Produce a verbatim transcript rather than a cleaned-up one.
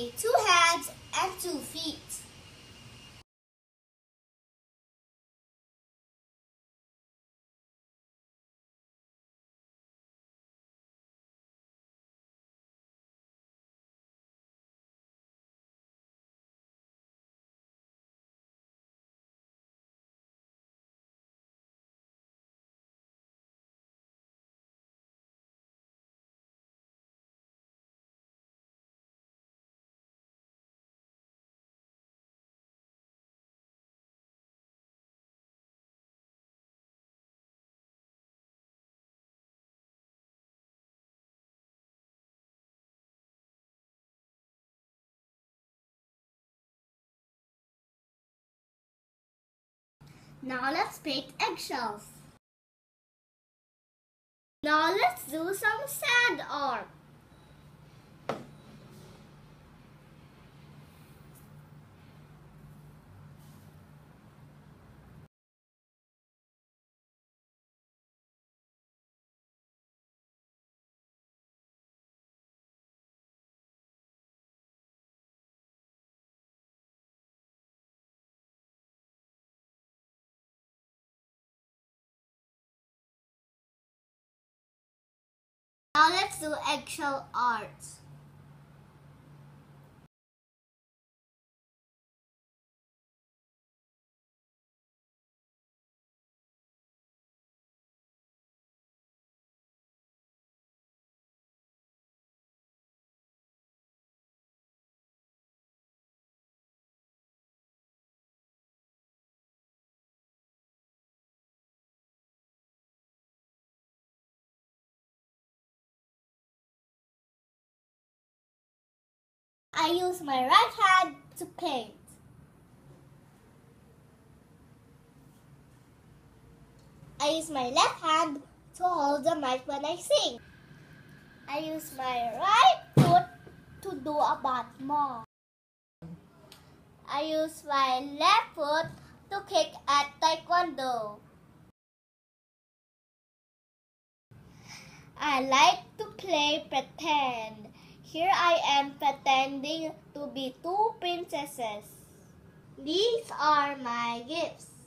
need two hands and two feet. Now let's make eggshells. Now let's do some sand art. Now let's do eggshell art. I use my right hand to paint. I use my left hand to hold the mic when I sing. I use my right foot to do a bat more. I use my left foot to kick at Taekwondo. I like to play pretend. Here I am pretending to be two princesses. These are my gifts.